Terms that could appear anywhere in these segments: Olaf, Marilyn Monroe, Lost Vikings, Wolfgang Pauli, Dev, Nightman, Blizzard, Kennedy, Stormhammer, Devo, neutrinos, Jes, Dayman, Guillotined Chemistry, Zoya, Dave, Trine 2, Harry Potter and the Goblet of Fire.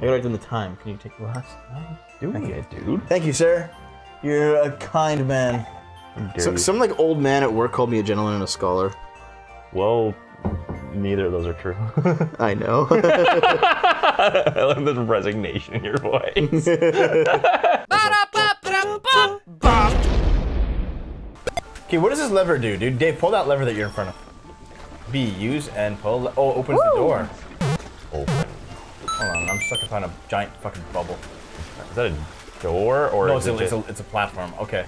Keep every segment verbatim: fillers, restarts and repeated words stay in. I arrived on the time. Can you take the last time? Do it, dude. Thank you, sir. You're a kind man. So, some like old man at work called me a gentleman and a scholar. Well, neither of those are true. I know. I love the resignation in your voice. Okay, what does this lever do, dude? Dave, pull that lever that you're in front of. B, use and pull. Oh, it opens Woo. the door. Open. Hold on, I'm stuck upon a giant fucking bubble. Is that a door or? No, is it's, it a, it's a it's a platform. Okay.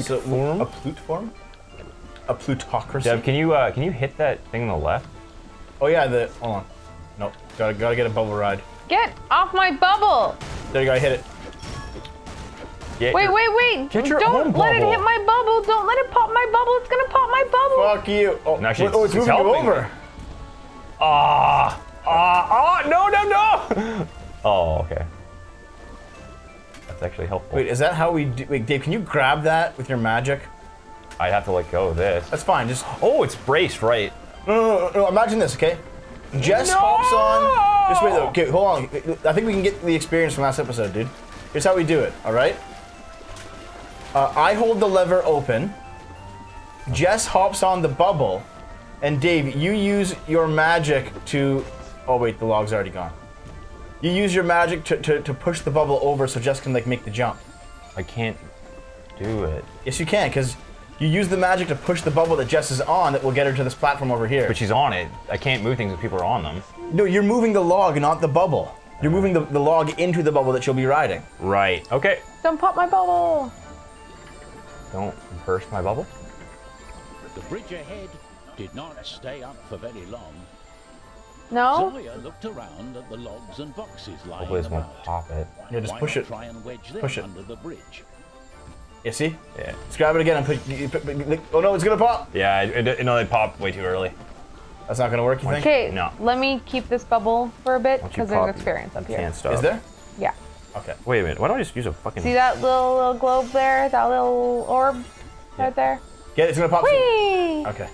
So, form? A plute form? A plutocracy. Dev, can you uh, can you hit that thing on the left? Oh yeah, the hold on. Nope. Gotta gotta get a bubble ride. Get off my bubble! There you go. I hit it. Get wait, your, wait, wait! Get your Don't own let bubble. it hit my bubble! Don't let it pop my bubble! It's gonna pop my bubble! Fuck you! Oh, no, she's, oh it's she's moving helping. you over! Ah! Ah! Ah! No! No! No! Oh, okay. That's actually helpful. Wait, is that how we do? Wait, Dave, can you grab that with your magic? I'd have to let go of this. That's fine. Just oh, it's braced, right? No, no, no, no. Imagine this, okay? Jess no! hops on. Just wait though. Okay, hold on. I think we can get the experience from last episode, dude. Here's how we do it. All right. Uh, I hold the lever open, Jess hops on the bubble, and Dave, you use your magic to... Oh wait, the log's already gone. You use your magic to, to, to push the bubble over so Jess can like make the jump. I can't do it. Yes you can, because you use the magic to push the bubble that Jess is on that will get her to this platform over here. But she's on it. I can't move things if people are on them. No, you're moving the log, not the bubble. You're moving the, the log into the bubble that she'll be riding. Right, okay. Don't pop my bubble. Don't burst my bubble. The bridge ahead did not stay up for very long. No. Zoya looked around at the logs and boxes lying Hopefully about. Won't pop it. Yeah, just Why push it. Try and wedge them push it under the bridge. You see? Yeah. Just grab it again and put. Oh no, it's gonna pop. Yeah, it, it, no, they popped way too early. That's not gonna work, you think? Okay. No. Let me keep this bubble for a bit because there's experience up here. Is there? Yeah. Okay. Wait a minute. Why don't I just use a fucking? See that little little globe there? That little orb yeah. right there? Yeah, it's gonna pop. Whee! Okay.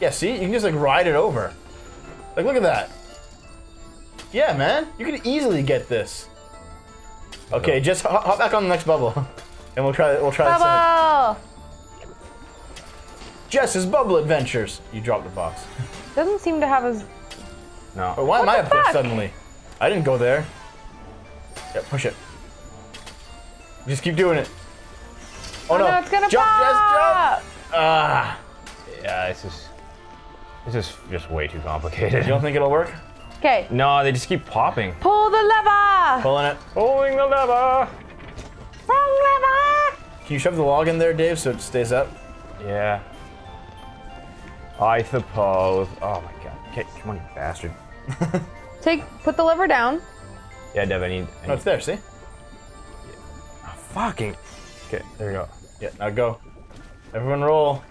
Yeah, see? You can just like ride it over. Like, look at that. Yeah, man. You can easily get this. Okay, just hop, hop back on the next bubble, and we'll try. We'll try. Bubble. Jess's bubble adventures. You dropped the box. Doesn't seem to have as. No. But why what am I up fuck? there suddenly? I didn't go there. Yeah, push it. Just keep doing it. Oh, oh no. no! It's gonna jump, pop! Jess, jump! Ah. Yeah, this is. This is just way too complicated. You don't think it'll work? Okay. No, they just keep popping. Pull the lever! Pulling it. Pulling the lever! Wrong lever! Can you shove the log in there, Dave, so it stays up? Yeah. I suppose. Oh my god. Okay, come on, you bastard. Take, put the lever down. Yeah, Dev, I need. I no, it's need. there, see? Yeah. Oh, fucking. Okay, there you go. Yeah, now go. Everyone roll.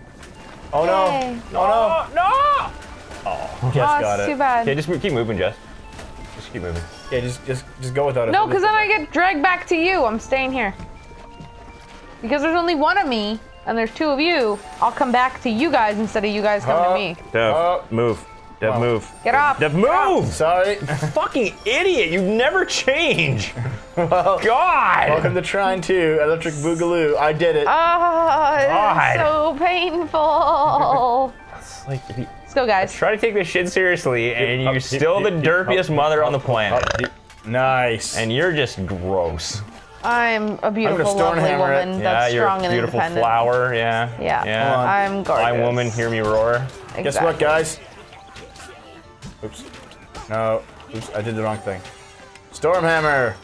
Oh no! Yay. Oh no! No! Oh, Jess oh, got it. Too bad. Yeah, just keep moving, Jess. Just keep moving. Yeah, just just just go without it. No, because then I get dragged back to you. I'm staying here. Because there's only one of me, and there's two of you. I'll come back to you guys instead of you guys coming uh, to me. Dev, uh, move. Dev, wow. move. Get off. Dev, move! Sorry. Fucking idiot! You never change. Well, God! Welcome to Trine two, Electric Boogaloo. I did it. Oh, it's so painful. It's like, let's go, guys. Try to take this shit seriously, and you're still the derpiest mother on the planet. Nice. And you're just gross. I'm a beautiful, I'm lovely woman it. that's yeah, strong and beautiful independent. Beautiful flower, yeah. Yeah, yeah. I'm gorgeous. I'm woman, hear me roar. Exactly. Guess what, guys? Oops. No. Oops, I did the wrong thing. Stormhammer.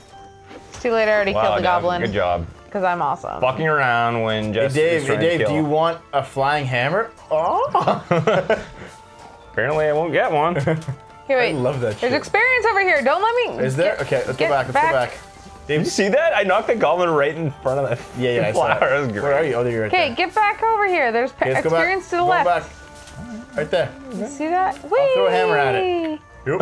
Too late, I already wow, killed the no, goblin. Good job. Because I'm awesome. Fucking around when Jess hey Dave, hey Dave, do you want a flying hammer? Oh! Apparently I won't get one. Hey, wait. I love that shit. There's experience over here, don't let me... Is there? Get, okay, let's go back, let's back. go back. Dave, did you see that? I knocked the goblin right in front of that yeah, yeah, flower. That was great. Where are you? Oh, there you are. Okay, right get back over here. There's okay, experience to the go left. Back. Right there. You see that? Whee! I'll throw a hammer at it. Nope.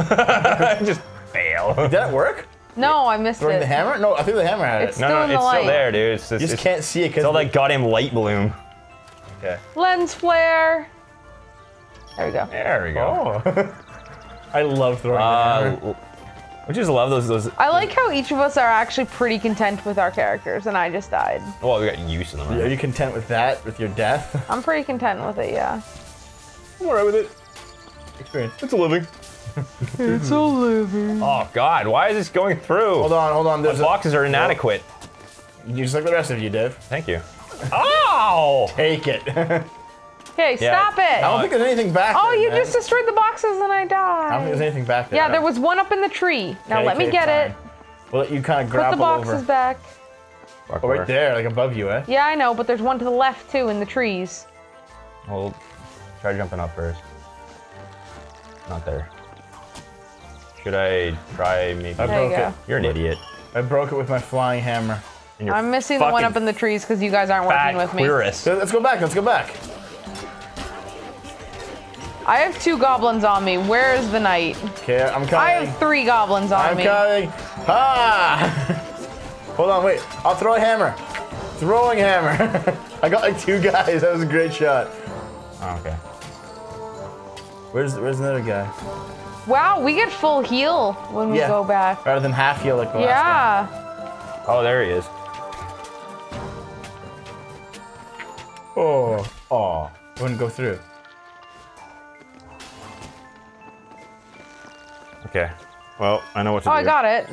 Just fail. Did that work? No, I missed Throwing it. Throwing the hammer? No, I threw the hammer at it. It's no, still no, in the it's light. still there, dude. It's, it's, you just it's, can't see it because it's all that goddamn light bloom. Okay. Lens flare. There we go. There we go. Oh. I love throwing uh, the hammer. I just love those. Those. I like how each of us are actually pretty content with our characters, and I just died. Well, we got used to them. Right? Are you content with that? With your death? I'm pretty content with it. Yeah. I'm alright with it. Experience. It's a living. It's a living. Oh God! Why is this going through? Hold on, hold on. Those boxes are inadequate. Well, you just like the rest of you, Dev. Thank you. Oh! Take it. Okay, yeah. Stop it. I don't think there's anything back oh, there. Oh, you man. just destroyed the boxes and I died. I don't think there's anything back there. Yeah, there was one up in the tree. Now okay, let me okay, get fine. it. We'll let you kind of grab it. Put the boxes over. back. Oh, right there, like above you, eh? Yeah, I know, but there's one to the left too in the trees. Well, try jumping up first. Not there. Should I try maybe? I broke it. You're an idiot. I broke it with my flying hammer. I'm missing the one up in the trees because you guys aren't working with me. So let's go back, let's go back. I have two goblins on me. Where is the knight? Okay, I'm coming. I have three goblins on I'm me. I'm coming. Ah! Hold on, wait. I'll throw a hammer. Throwing hammer. I got like two guys. That was a great shot. Oh, okay. Where's where's another guy? Wow, we get full heal when we yeah. go back. Rather than half heal like the yeah. last time. Yeah. Oh, there he is. Oh, oh. It wouldn't go through. Okay. Well, I know what to oh, do. Oh, I got it.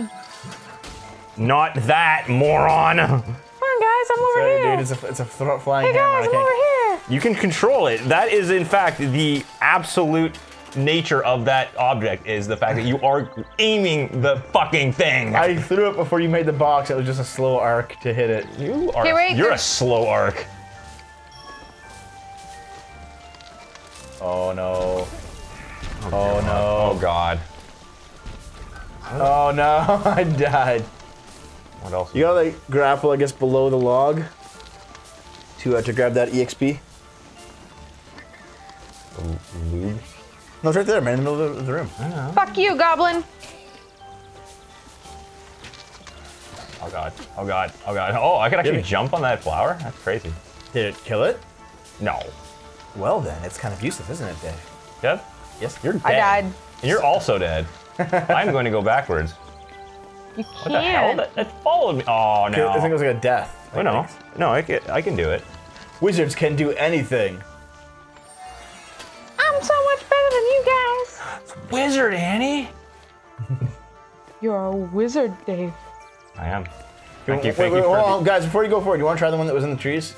Not that, moron! Come on, guys, I'm over Sorry, here. Dude, it's a, it's a throat flying. Hey, guys, hammer. I'm over here. You can control it. That is, in fact, the absolute nature of that object is the fact that you are aiming the fucking thing. I threw it before you made the box. It was just a slow arc to hit it. You are. Hey, wait, you're a slow arc. Oh no. Oh, oh no. Oh god. Oh no, I died. What else? You gotta like grapple, I guess, below the log to uh, to grab that E X P. No, it's right there, man, in the middle of the room. I know. Fuck you, goblin. Oh god, oh god, oh god. Oh, I could actually jump on that flower? That's crazy. Did it kill it? No. Well then, it's kind of useless, isn't it, Dave? Dev? Yes, you're dead. I died. And you're also dead. I'm going to go backwards. You can't. What the hell? That, that followed me. Oh, no. I think it was like a death. Oh, no. No, I can, I can do it. Wizards can do anything. I'm so much better than you guys. It's a wizard, Annie. You're a wizard, Dave. I am. Thank you, thank you. Hold on, guys, before you go forward, do you want to try the one that was in the trees?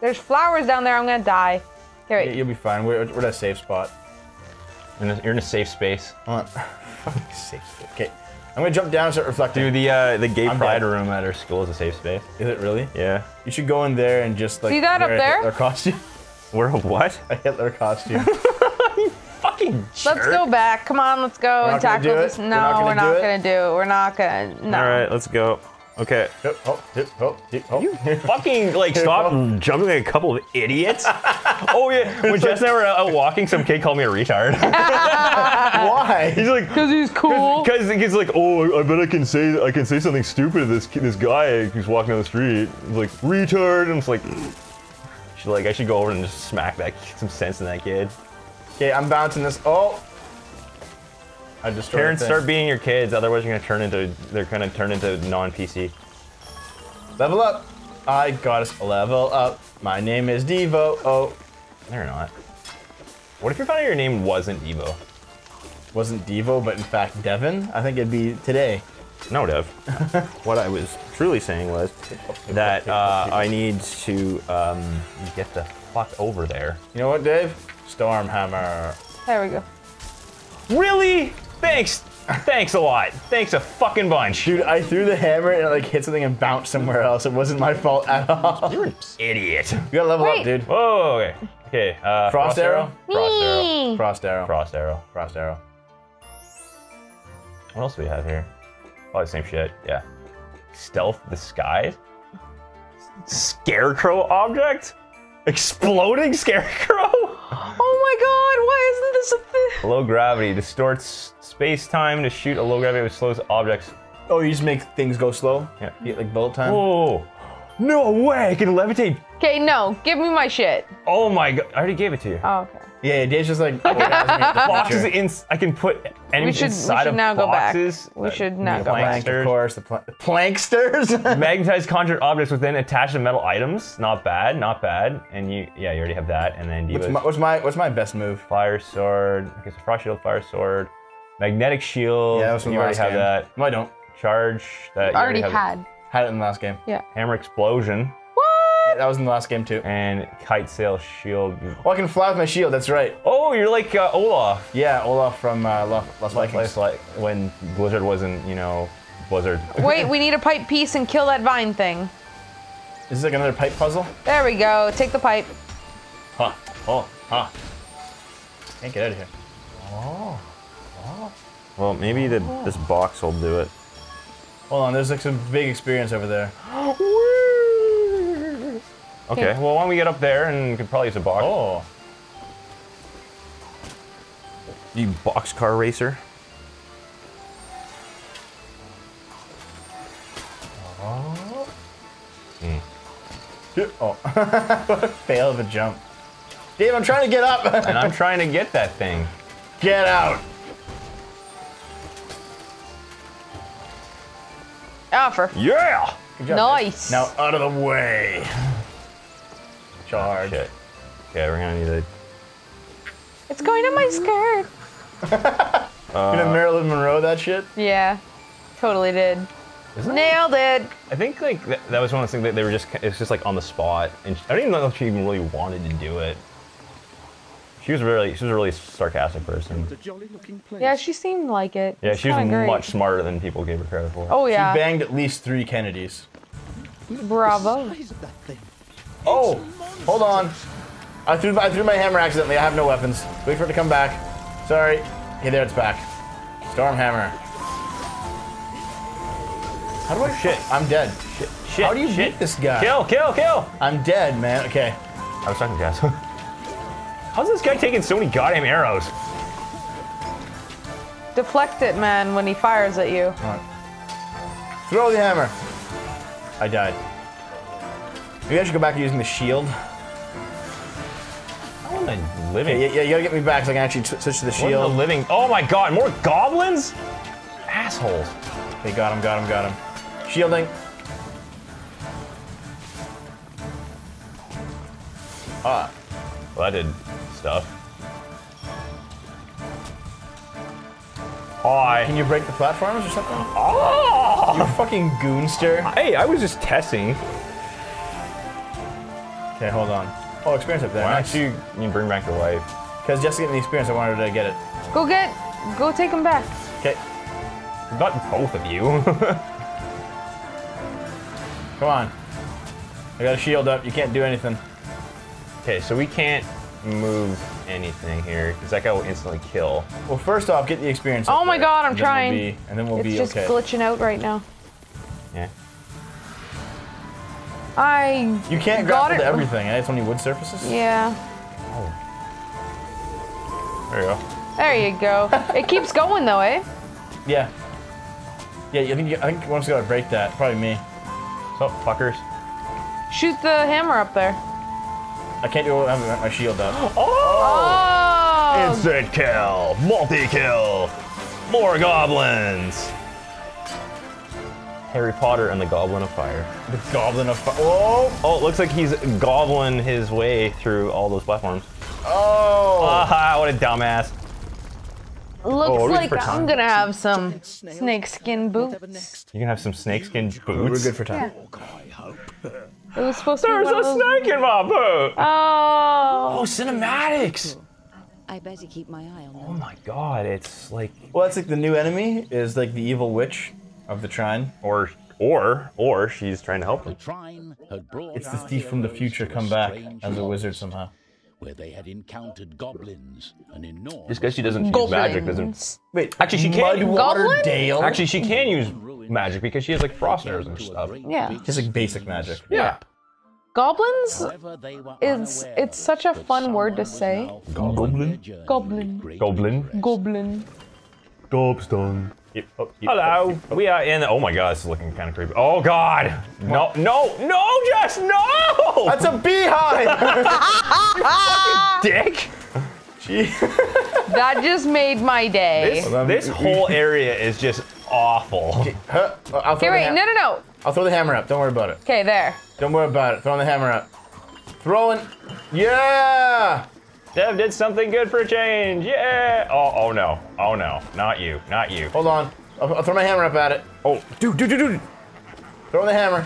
There's flowers down there. I'm going to die. Here, wait. Yeah, you'll be fine. We're, we're at a safe spot. In a, you're in a safe space. Hold on. Safe space. Okay. I'm gonna jump down and start reflecting. Dude, the uh, the gay I'm pride dead. room at our school is a safe space. Is it really? Yeah. You should go in there and just like see that wear up a there? Hitler costume. Wear a what? A Hitler costume. You fucking jerk. Let's go back. Come on, let's go and tackle this. No, we're not gonna do it. We're not gonna. No. All right, let's go. Okay. Hip, hop, hip, hop, hip, hop. You fucking like stop jumping like a couple of idiots. Oh yeah, when Jess and I were out walking, some kid called me a retard. Why? He's like, because he's cool. Because he's like, oh, I bet I can say I can say something stupid to this this guy who's walking down the street. He's like retard, and I'm just like, she's like, I should go over and just smack that some sense in that kid. Okay, I'm bouncing this. Oh. I Parents, start beating your kids, otherwise you're gonna turn into they're gonna turn into non-P C. Level up! I got us a level up. My name is Devo. Oh, they're not. What if you found out your name wasn't Devo? Wasn't Devo, but in fact Devin? I think it'd be today. No, Dev. What I was truly saying was that uh, I need to um, get the fuck over there. You know what, Dave? Stormhammer. There we go. Really? Thanks, thanks a lot. Thanks a fucking bunch. Dude, I threw the hammer and it like hit something and bounced somewhere else. It wasn't my fault at all. You're an idiot. You gotta level Wait. up, dude. Whoa, okay. Okay, uh, frost, frost arrow? arrow? Frost arrow. Frost arrow. Frost arrow. What else do we have here? Probably the same shit, yeah. Stealth disguise? Scarecrow object? Exploding scarecrow? Oh my god, why isn't this a thing? Low gravity distorts space-time to shoot a low gravity which slows objects. Oh, you just make things go slow? Yeah. You get like bullet time? Whoa. No way, I can levitate. Okay, no, give me my shit. Oh my god, I already gave it to you. Oh, okay. Yeah, Dave's just like, oh, boxes in, I can put enemies should, inside of boxes. We should now go back. We should now go back. Of course, the pl planksters. Magnetized conjured objects within attached to metal items. Not bad, not bad. And you, yeah, you already have that. And then you what's, was, my, what's my what's my best move? Fire sword. I guess frost shield, fire sword, magnetic shield. Yeah, that was you already have game. That. No, I don't. Charge. That you already, already had. It. Had it in the last game. Yeah. Hammer explosion. That was in the last game too. And kite sail shield. Oh, I can fly with my shield. That's right. Oh, you're like uh, Olaf. Yeah, Olaf from uh, Lost Vikings. Like when Blizzard wasn't, you know, Blizzard. Wait, we need a pipe piece and kill that vine thing. Is this like another pipe puzzle? There we go. Take the pipe. Huh? Oh, huh? Can't get out of here. Oh. Oh. Well, maybe the, oh. this box will do it. Hold on. There's like some big experience over there. Okay, okay, well, why don't we get up there and we could probably use a box. Oh. You boxcar racer. Oh. Mm. Oh. What a fail of a jump. Dave, I'm trying to get up. And I'm trying to get that thing. Get out. Offer. Yeah. Good job, nice. Dave. Now out of the way. Charge. Okay, yeah, we're gonna need a... It's going on my skirt! uh, you know Marilyn Monroe that shit? Yeah, totally did. Isn't Nailed that... it! I think like that, that was one of the things that they were just, it was just like on the spot. And I don't even know if she even really wanted to do it. She was really, she was a really sarcastic person. Yeah, she seemed like it. Yeah, it's she was great. Much smarter than people gave her credit for. Oh yeah. She banged at least three Kennedys. Bravo. The size of that thing. Oh, hold on. I threw, I threw my hammer accidentally. I have no weapons. Wait for it to come back. Sorry. Hey, there, it's back. Stormhammer. How do I... Shit. I'm dead. Shit. Shit. How do you shit. beat this guy? Kill, kill, kill. I'm dead, man. Okay. I was talking to Jes. How's this guy taking so many goddamn arrows? Deflect it, man, when he fires at you. Come on. Throw the hammer. I died. Maybe I should go back to using the shield. I want a living. Yeah, yeah, you gotta get me back so I can actually switch to the shield. What in the living? Oh my god, more goblins? Assholes. They okay, got him, got him, got him. Shielding. Ah. Well, that did stuff. I... Can you break the platforms or something? Oh! You fucking goonster. Hey, I was just testing. Okay, hold on. Oh, experience up there. Why don't you, you bring back the life? Because just getting the experience, I wanted to get it. Go get, go take him back. Okay. Not both of you. Come on. I got a shield up. You can't do anything. Okay, so we can't move anything here because that guy will instantly kill. Well, first off, get the experience. Oh my god, I'm trying. We'll be, and then we'll it's be okay. It's just glitching out right now. Yeah. I You can't grapple to everything, eh? It's only wood surfaces? Yeah. Oh. There you go. There you go. It keeps going though, eh? Yeah. Yeah, I think, you, I think one's gotta break that. Probably me. What's up, fuckers? Shoot the hammer up there. I can't do it without my shield up. Oh! Oh! Instant kill! Multi-kill! More goblins! Harry Potter and the Goblet of Fire. The Goblet of Fire. Oh! Oh, it looks like he's goblin his way through all those platforms. Oh! Aha, what a dumbass. Looks oh, like I'm gonna have some snakeskin boots. You're gonna have some snakeskin boots? We're good for time. Yeah. It was supposed to There's be There's a snake in my boot! Oh! Oh, cinematics! I better keep my eye on that. Oh my god, it's like... Well, it's like the new enemy is like the evil witch. Of the Trine, or or or she's trying to help them. It's this thief from the future come back as a wizard somehow. Where they had encountered goblins, an enormous. Just because she doesn't use magic doesn't. Wait, actually she can't. Mudwater Dale. Actually she can use magic because she has like frost arrows and stuff. Yeah. Just like basic magic. Yeah. Goblins is it's such a fun word to say. Goblin. Goblin. Goblin. Goblin. Gobstone. Yep, oh, yep, hello. Yep, oh. We are in. Oh my God, this is looking kind of creepy. Oh God. No, no, no, Jess, no! That's a beehive. You fucking dick. Gee. That just made my day. This, well, this whole area is just awful. Huh? I'll throw okay, wait, no, no, no. I'll throw the hammer up. Don't worry about it. Okay, there. Don't worry about it. Throwing the hammer up. Throwing. Yeah. Dev did something good for a change, yeah! Oh, oh no, oh no, not you, not you. Hold on, I'll, I'll throw my hammer up at it. Oh, dude, dude, dude, dude! Throw the hammer.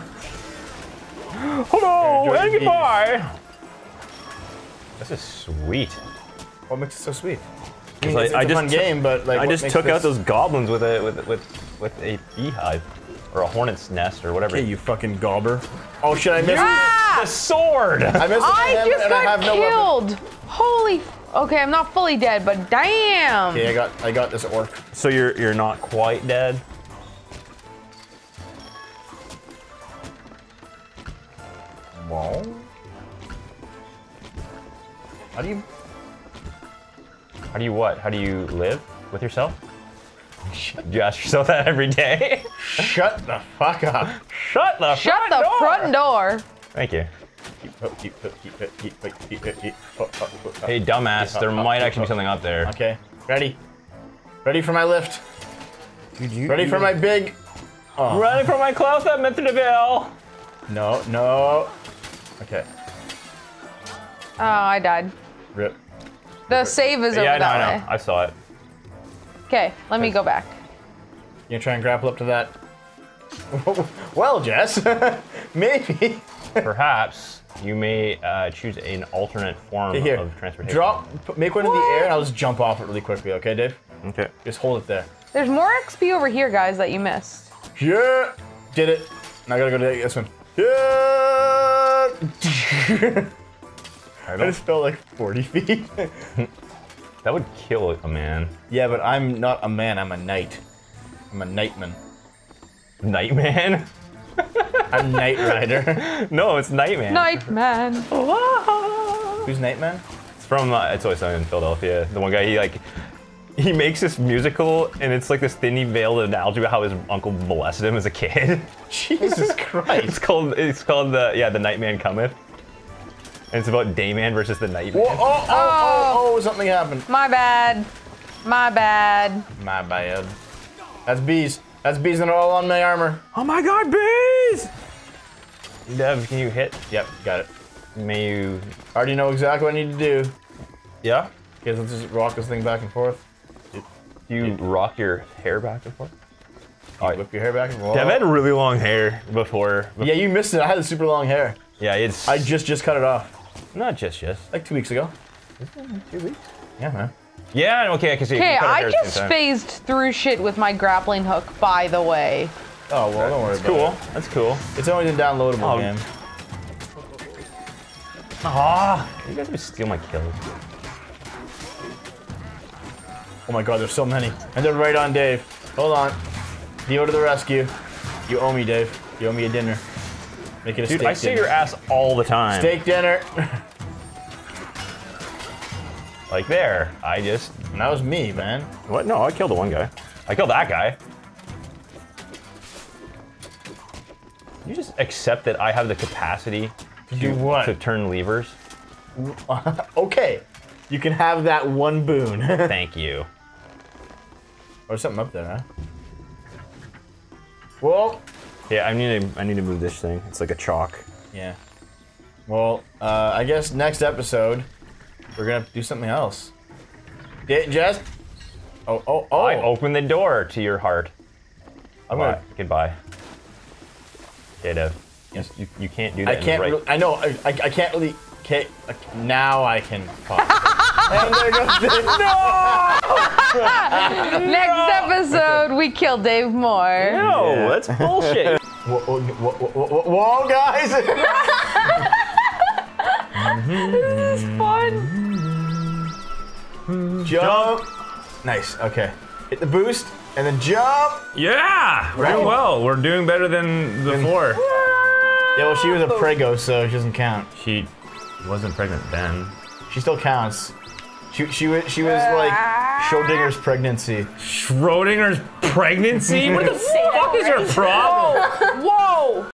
Hello, and goodbye! This is sweet. What makes it so sweet? I mean, it's, I, it's I a fun game, but like, I just took this... out those goblins with a, with, with, with a beehive. Or a hornet's nest, or whatever. Okay, you fucking gobber. Oh shit, I missed yeah! the sword! I missed the I just got I have killed! No holy, okay, I'm not fully dead, but damn! Okay, I got, I got this orc. So you're, you're not quite dead? Wow. How do you... How do you what? How do you live with yourself? You ask yourself that every day? Shut the fuck up. Shut the Shut front the door. front door. Thank you. Hey, dumbass, there might actually be something up there. Okay, ready. Ready for my lift. Dude, you, ready you, for my big... Oh. Ready for my close-up, Mister DeVille. No, no. Okay. Oh, I died. Rip. The Rip. save is yeah, over yeah, that no, way. Yeah, I saw it. Okay, let me go back. You gonna try and grapple up to that? Well, Jess, maybe. Perhaps you may uh, choose an alternate form okay, here. of transportation. Drop, make one what? in the air, and I'll just jump off it really quickly, okay, Dave? Okay. Just hold it there. There's more X P over here, guys, that you missed. Yeah! Did it. Now I gotta go to this one. Yeah! I, I just fell like forty feet. That would kill a man. Yeah, but I'm not a man, I'm a knight. I'm a Nightman. Nightman? I'm Knight Rider. No, it's Nightman. Nightman. Who's Nightman? It's from uh, It's Always Sunny in Philadelphia. The one guy, he like, he makes this musical, and it's like this thinly veiled analogy about how his uncle molested him as a kid. Jesus Christ. It's called, it's called the, yeah, The Nightman Cometh. And it's about Dayman versus the Nightman. Whoa, oh, oh, oh, oh, something happened. My bad. My bad. My bad. That's bees. That's bees and they're all on my armor. Oh my God, bees! Dev, can you hit? Yep, got it. May you... I already know exactly what I need to do. Yeah? Okay, let's just rock this thing back and forth. Do you yeah. rock your hair back and forth? All right. Whip your hair back and forth. Dev had really long hair before, before. Yeah, you missed it. I had a super long hair. Yeah, it's... I just, just cut it off. Not just yes. Like two weeks ago. Two weeks? Yeah, man. Yeah, okay, I can see. Okay, I just phased through shit with my grappling hook, by the way. Oh, well, don't worry about it. That's cool. That's cool. It's only a downloadable oh. game. Ah, you guys are stealing my kills. Oh my God, there's so many. And they're right on Dave. Hold on. Deal to the rescue. You owe me, Dave. You owe me a dinner. Make it a Dude, steak I see dinner. your ass all the time. Steak dinner. Like there, I just... And that was me, man. What? No, I killed the one guy. I killed that guy. You just accept that I have the capacity to do what? To turn levers. Okay. You can have that one boon. Thank you. Oh, there's something up there, huh? Well... Yeah, I need to, I need to move this thing. It's like a chalk. Yeah. Well, uh, I guess next episode, we're gonna have to do something else. Did Jess? Oh, oh, oh. I opened the door to your heart. I'm Bye. Gonna... Goodbye. Okay, Dev. Yes. You, you can't do that. I can't in the right... really, I know, I, I, I can't really... Can't, I, now I can... And there goes Dave. No! Next no! episode, we kill Dave Moore. No, yeah. That's bullshit. whoa, whoa, whoa, whoa, whoa, guys! This is fun. Jump. jump. Nice. Okay. Hit the boost and then jump. Yeah, we're right. doing well. We're doing better than before. Yeah, well, she was a preggo, so she doesn't count. She wasn't pregnant then. She still counts. She, she, she was, she was like Schrodinger's pregnancy. Schrodinger's pregnancy? What the fuck is your problem? Whoa! Whoa!